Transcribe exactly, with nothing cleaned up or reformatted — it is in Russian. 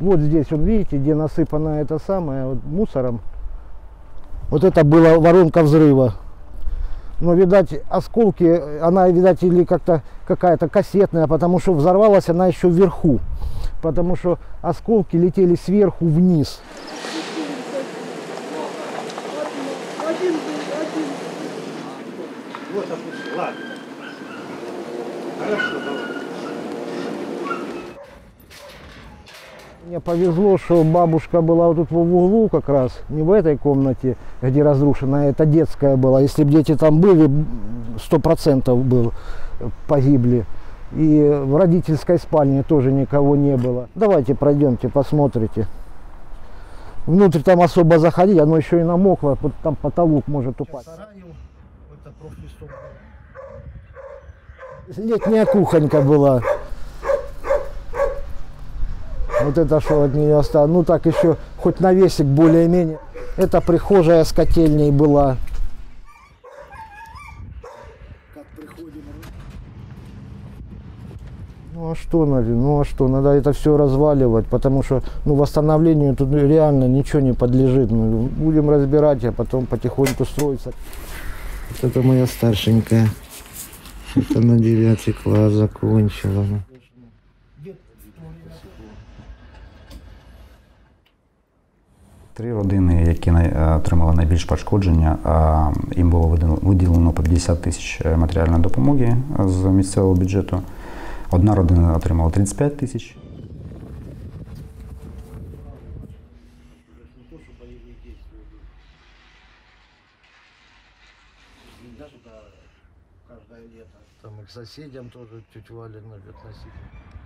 Вот здесь, он, видите, где насыпано это самое вот, мусором. Вот это была воронка взрыва. Но, видать, осколки, она, видать, или как-то какая-то кассетная, потому что взорвалась она еще вверху. Потому что осколки летели сверху вниз. Мне повезло, что бабушка была вот тут в углу как раз, не в этой комнате, где разрушена, это детская была. Если бы дети там были, сто процентов был, погибли. И в родительской спальне тоже никого не было. Давайте пройдемте, посмотрите. Внутрь там особо заходить, оно еще и намокло, там потолок может упасть. Летняя кухонька была. Вот это что от нее осталось. Ну так еще, хоть навесик более-менее. Это прихожая с котельней была. Как приходим. Ну а что, ну а что, надо это все разваливать, потому что ну, восстановлению тут реально ничего не подлежит. Ну, будем разбирать, а потом потихоньку строиться. Вот это моя старшенькая. Это на девятый класс закончила. Три родини, які отримали найбільш пошкодження, їм було виділено по п'ятдесят тисяч матеріальної допомоги з місцевого бюджету. Одна родина отримала тридцять п'ять тисяч. Там і сусідям теж чуть валено відносили.